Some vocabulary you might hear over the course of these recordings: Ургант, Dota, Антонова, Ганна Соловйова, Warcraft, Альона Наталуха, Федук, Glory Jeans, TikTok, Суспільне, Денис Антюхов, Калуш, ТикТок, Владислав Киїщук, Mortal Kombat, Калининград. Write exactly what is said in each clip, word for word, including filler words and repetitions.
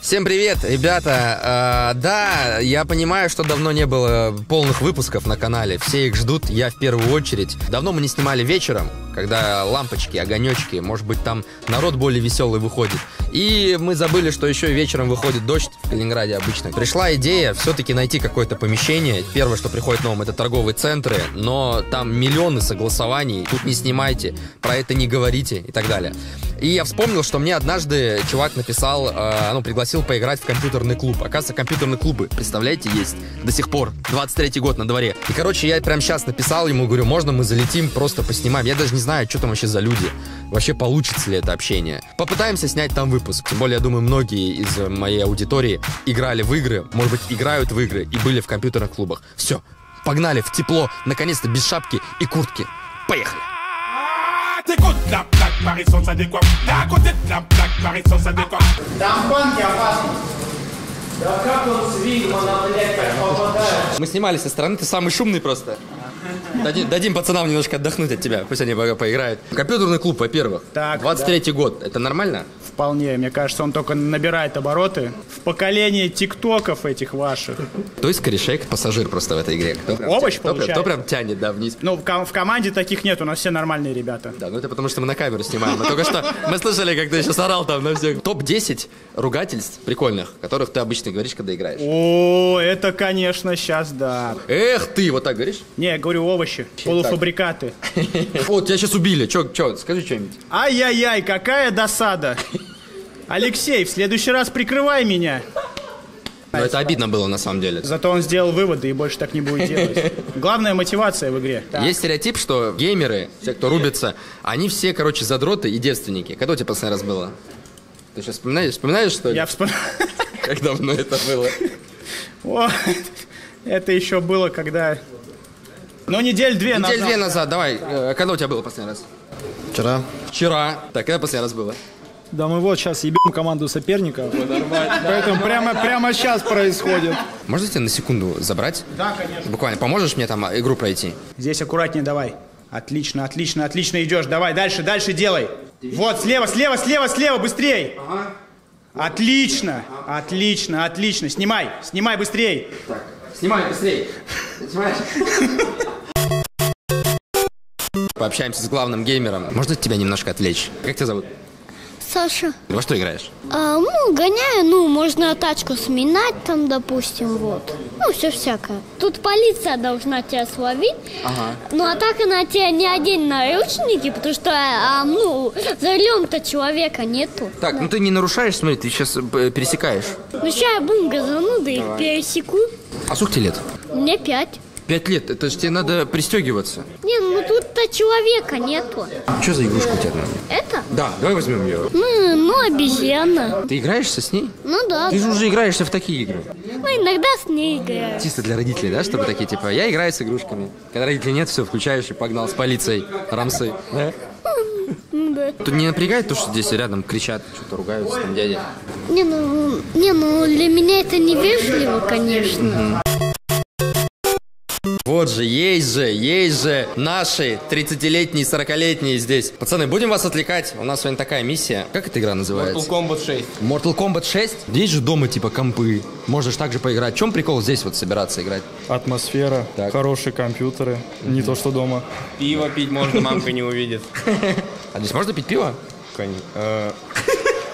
Всем привет, ребята. Э, да, я понимаю, что давно не было полных выпусков на канале. Все их ждут, я в первую очередь. Давно мы не снимали вечером, когда лампочки, огонечки, может быть, там народ более веселый выходит. И мы забыли, что еще вечером выходит дождь в Калининграде обычно. Пришла идея все-таки найти какое-то помещение. Первое, что приходит на ум, это торговые центры, но там миллионы согласований. Тут не снимайте, про это не говорите и так далее. И я вспомнил, что мне однажды чувак написал, э, ну, пригласил поиграть в компьютерный клуб. Оказывается, компьютерные клубы, представляете, есть до сих пор. двадцать третий год на дворе. И, короче, я прям сейчас написал ему, говорю, можно мы залетим, просто поснимаем. Я даже не знаю, что там вообще за люди. Вообще получится ли это общение. Попытаемся снять там выпуск. Тем более, я думаю, многие из моей аудитории играли в игры, может быть, играют в игры и были в компьютерных клубах. Все, погнали в тепло, наконец-то без шапки и куртки. Поехали! Мы снимались со стороны, ты самый шумный просто. Дадим, дадим пацанам немножко отдохнуть от тебя, пусть они поиграют. Компьютерный клуб, во-первых, двадцать третий год, это нормально? Вполне, мне кажется, он только набирает обороты в поколении тиктоков этих ваших. То есть корешек, пассажир просто в этой игре. Овощ получается. Кто прям тянет, да, вниз. Ну, в команде таких нет, у нас все нормальные ребята. Да, ну это потому что мы на камеру снимаем. Мы только что, мы слышали, как ты сейчас орал там на всех. Топ десять ругательств прикольных, которых ты обычно говоришь, когда играешь. О, это, конечно, сейчас, да. Эх ты, вот так говоришь? Не, говорю, овощи, полуфабрикаты. Вот, тебя сейчас убили. Че, че, скажи что-нибудь. Ай-яй-яй, какая досада. Алексей, в следующий раз прикрывай меня. Но это обидно было на самом деле. Зато он сделал выводы и больше так не будет делать. Главная мотивация в игре. Так. Есть стереотип, что геймеры, все, кто рубится, они все, короче, задроты и девственники. Когда у тебя последний раз было? Ты сейчас вспоминаешь, вспоминаешь что ли? Я вспоминаю. Как давно это было? О, это еще было, когда... Ну, недель-две назад. Недель-две назад, давай. Когда у тебя было последний раз? Вчера. Вчера. Так, когда последний раз было? Да мы вот сейчас ебем команду соперника. Поэтому прямо, прямо сейчас происходит. Можете тебя на секунду забрать? Да, конечно. Буквально поможешь мне там игру пройти? Здесь аккуратнее давай. Отлично, отлично, отлично идешь. Давай, дальше, дальше делай. Вот, слева, слева, слева, слева, быстрей. Ага. Отлично, отлично, отлично. Снимай, снимай быстрей. Так, снимай быстрей. Снимаешь? Пообщаемся с главным геймером. Можно тебя немножко отвлечь? Как тебя зовут? Саша. Во что играешь? А, ну, гоняю, ну, можно тачку сминать там, допустим, вот. Ну, все всякое. Тут полиция должна тебя словить. Ага. Ну, а так она тебя не одень наручники, потому что, а, ну, за рулем-то человека нету. Так, да. Ну ты не нарушаешь, смотри, ты сейчас пересекаешь. Ну, сейчас бум газану, да и пересеку. А сколько тебе лет? Мне пять. Пять лет, это же тебе надо пристегиваться. Не, ну тут-то человека нету. Что за игрушка у тебя там? Это? Да, давай возьмем ее. Ну, ну, обезьяна. Ты играешься с ней? Ну да. Ты же уже играешься в такие игры. Ну, иногда с ней играю. Чисто для родителей, да, чтобы такие, типа, я играю с игрушками. Когда родителей нет, все, включаешь и погнал с полицией, рамсы, да? Тут не напрягает то, что здесь рядом кричат, что-то ругаются, там дядя? Не, ну, не, ну для меня это невежливо, конечно. Вот же, есть же, есть же наши тридцатилетние, сорокалетние здесь. Пацаны, будем вас отвлекать. У нас сегодня такая миссия. Как эта игра называется? Mortal Kombat шесть. Mortal Kombat шесть? Здесь же дома типа компы. Можешь также поиграть. В чем прикол здесь вот собираться играть? Атмосфера, так. Хорошие компьютеры. Mm-hmm. Не то, что дома. Пиво пить можно, мамка не увидит. А здесь можно пить пиво? Конечно.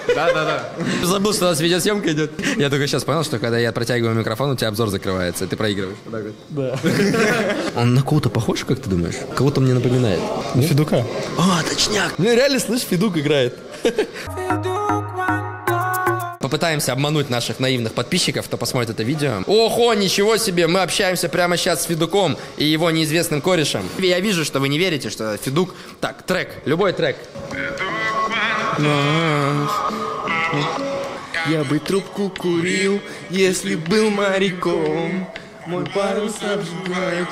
Да-да-да. Забыл, что у нас видеосъемка идет. Я только сейчас понял, что когда я протягиваю микрофон, у тебя обзор закрывается, ты проигрываешь. Да. Он на кого-то похож, как ты думаешь? Кого-то мне напоминает. На Федука. А, точняк. Ну реально, слышь, Федук играет. Попытаемся обмануть наших наивных подписчиков, кто посмотрит это видео. Охо, ничего себе, мы общаемся прямо сейчас с Федуком и его неизвестным корешем. Я вижу, что вы не верите, что Федук... Так, трек, любой трек. Я бы трубку курил, если был моряком. Мой парус обжигает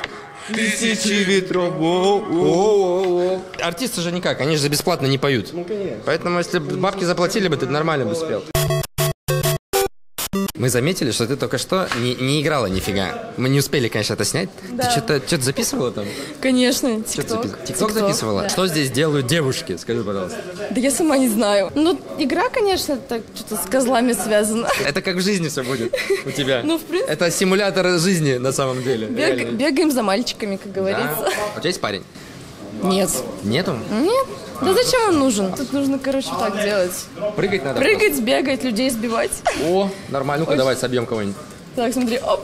тысячи ветров. Артисты же никак, они же бесплатно не поют. Поэтому если бабки заплатили бы, ты нормально бы спел. Мы заметили, что ты только что не, не играла нифига. Мы не успели, конечно, это снять. Да. Ты что-то, что-то записывала там? Конечно, ТикТок. ТикТок записывала? Да. Что здесь делают девушки? Скажи, пожалуйста. Да я сама не знаю. Ну, игра, конечно, так что-то с козлами связана. Это как в жизни все будет у тебя. Ну, в принципе. Это симулятор жизни на самом деле. Бег, бегаем за мальчиками, как говорится. Да. А у тебя есть парень? Нет. Нету? Нет. Да зачем он нужен? Тут нужно, короче, так делать. Прыгать надо. Прыгать, просто. Бегать, людей сбивать. О, нормально. Ну-ка, давай собьем кого-нибудь. Так, смотри, оп.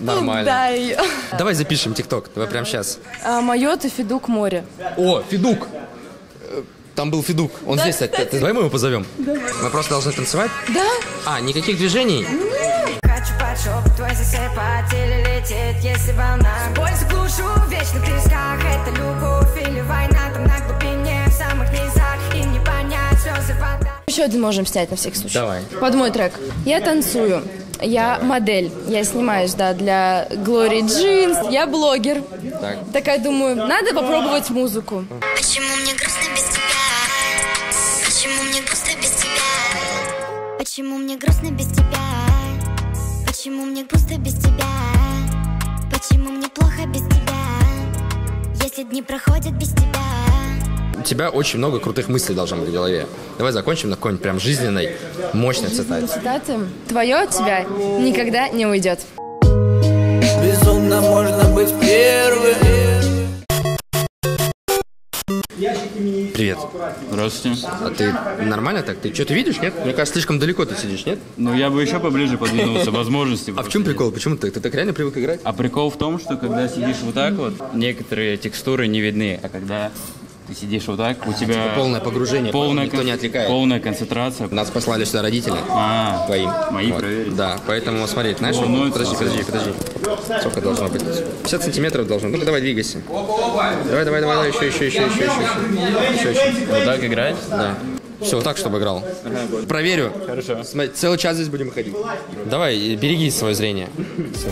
Нормально. Дай. Давай запишем ТикТок, давай прямо сейчас. А, мое, ты Федук море. О, Федук. Там был Федук, он да, здесь. Кстати. Давай мы его позовем. Да. Мы просто должны танцевать? Да. А, никаких движений? Нет. Хочу подшоп, твой засыпать или лететь, если волна. Боль заглушу в вечных песках, это любовь или война, там на глубине, в самых низах, и не понять слезы вода. Еще один можем снять на всякий случай. Давай. Под мой трек. Я танцую. Я модель, я снимаюсь, да, для Glory Jeans, я блогер. Так. Такая думаю, надо попробовать музыку. Почему мне грустно без тебя? Почему мне грустно без тебя? Почему мне грустно без тебя? Почему мне грустно без тебя? Почему мне плохо без тебя? Если дни проходят без тебя. У тебя очень много крутых мыслей должно быть в голове. Давай закончим на какой-нибудь прям жизненной, мощной цитате. Цитаты. Твое от тебя никогда не уйдет. Безумно можно быть первым. Привет. Здравствуйте. А ты нормально так? Ты что-то видишь, нет? Мне кажется, слишком далеко ты сидишь, нет? Ну, я бы еще поближе подвинулся, возможности. А в чем прикол? Почему ты? Ты так реально привык играть? А прикол в том, что когда сидишь вот так вот, некоторые текстуры не видны, а когда... Ты сидишь вот так, у тебя... Типа полное погружение, полная никто кон... не отвлекает. Полная концентрация. Нас послали сюда родители. А, твои. Мои вот. Проверить. Да, поэтому смотри, знаешь, он... подожди, подожди, подожди. Сколько должно быть? пятьдесят сантиметров должно. Ну-ка, давай, двигайся. Давай, давай, давай, еще, еще, еще, еще, еще, еще, еще. Вот так играть? Да. Все, вот так, чтобы играл. Ага. Проверю. Хорошо. Смотри, целый час здесь будем ходить. Давай, береги свое зрение. Все.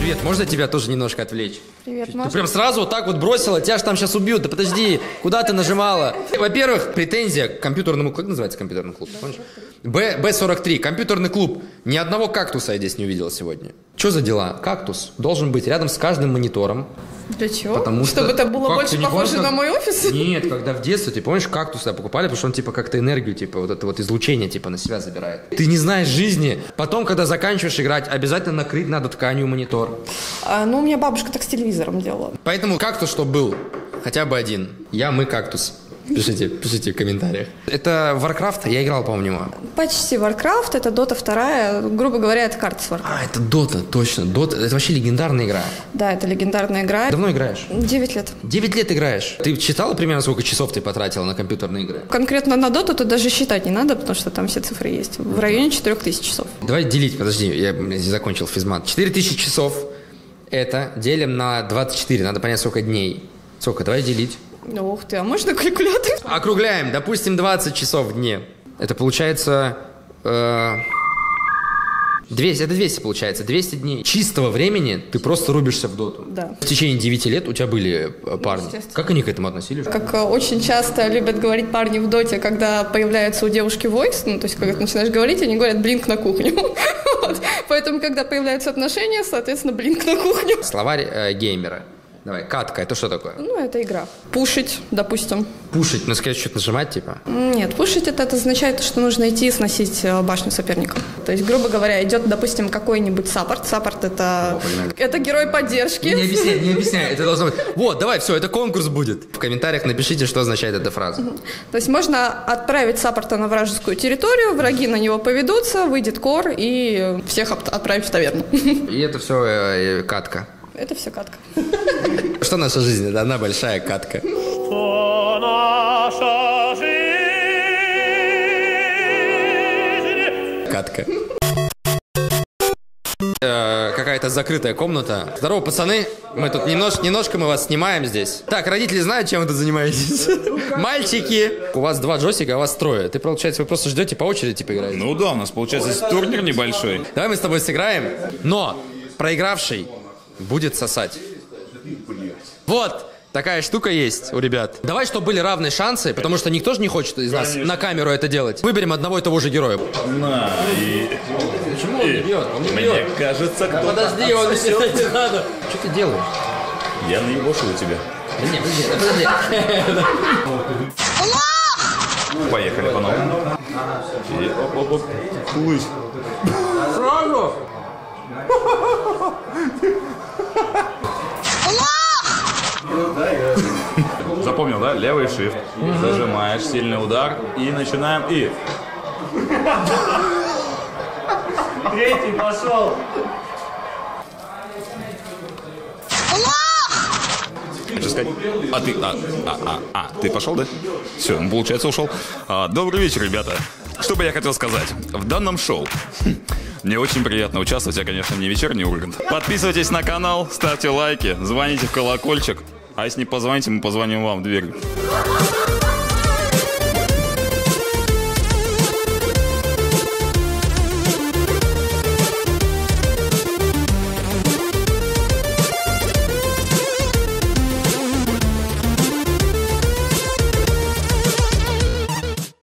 Привет, можно тебя тоже немножко отвлечь? Привет, ты можно? Прям сразу вот так вот бросила, тебя же там сейчас убьют, да подожди, куда ты нажимала? Во-первых, претензия к компьютерному клубу, как называется компьютерный клуб, помнишь? Бэ сорок три, компьютерный клуб, ни одного кактуса я здесь не увидел сегодня. Что за дела? Кактус должен быть рядом с каждым монитором. Для чего? Потому Чтобы что... это было как, больше похоже важно... на мой офис? Нет, когда в детстве, ты помнишь, кактуса покупали, потому что он типа как-то энергию, типа вот это вот излучение типа на себя забирает. Ты не знаешь жизни. Потом, когда заканчиваешь играть, обязательно накрыть надо тканью монитор. А, ну, у меня бабушка так с телевизором делала. Поэтому кактус, что был, хотя бы один. Я, мы, кактус. Пишите, пишите в комментариях. Это Warcraft? Я играл, по-моему. Почти Warcraft, это Dota два, грубо говоря, это карта с Warcraft. А, это Dota, точно. Dota, это вообще легендарная игра. Да, это легендарная игра. Давно играешь? девять лет. девять лет играешь? Ты читала примерно, сколько часов ты потратила на компьютерные игры? Конкретно на Dota тут даже считать не надо, потому что там все цифры есть. В районе четырёх тысяч часов. Давай делить, подожди, я закончил физмат. четыре тысячи часов это делим на двадцать четыре, надо понять, сколько дней. Сколько, давай делить. Ну, ух ты, а можно калькулятор? Округляем, допустим, двадцать часов в дне. Это получается... Э, двести, это двести получается, двести дней. Чистого времени ты просто рубишься в доту. Да. В течение девяти лет у тебя были парни. Как они к этому относились? Как очень часто любят говорить парни в доте, когда появляется у девушки войс, ну, то есть, когда ты начинаешь говорить, они говорят «блинк на кухню». Вот. Поэтому, когда появляются отношения, соответственно, «блинк на кухню». Словарь э, геймера. Давай, катка, это что такое? Ну, это игра. Пушить, допустим. Пушить, ну, скорее, что-то нажимать, типа? Нет, пушить это, это означает, что нужно идти и сносить башню соперника. То есть, грубо говоря, идет, допустим, какой-нибудь саппорт. Саппорт это... О, это герой поддержки. Не объясняй, не объясняй, это должно быть... Вот, давай, все, это конкурс будет. В комментариях напишите, что означает эта фраза. То есть, можно отправить саппорта на вражескую территорию, враги на него поведутся, выйдет кор и всех отправить в таверну. И это все катка. Это все катка. Что наша жизнь? Это одна большая катка. Что наша жизнь? Катка. Э, какая-то закрытая комната. Здорово, пацаны. Мы тут немножко, немножко мы вас снимаем здесь. Так, родители знают, чем вы тут занимаетесь? Мальчики! У вас два джойстика, а вас трое. Ты, получается, вы просто ждете по очереди, типа, играете? Ну да, у нас, получается, турнир небольшой. Давай мы с тобой сыграем, но проигравший будет сосать. Вот, Такая штука есть у ребят. Давай, чтобы были равные шансы, потому что никто же не хочет из нас Конечно. на камеру это делать. Выберем одного и того же героя. На, и... Почему он не бьет? Он не Мне бьет. кажется, кто-то... Подожди, его насчитать не надо. Что ты делаешь? Я наебошил тебя. Да нет, подожди, подожди. Поехали по новому. И оп-оп-оп. Лысь. Сразу! Запомнил, да? Левый shift. Зажимаешь, сильный удар. И начинаем. И. Третий пошел. Хочу сказать, а ты, а, а, а, а, ты пошел, да? Все, он, получается, ушел. А, добрый вечер, ребята. Что бы я хотел сказать? В данном шоу мне очень приятно участвовать, я, конечно, не вечерний Ургант. Подписывайтесь на канал, ставьте лайки, звоните в колокольчик. А если не позвоните, мы позвоним вам в дверь.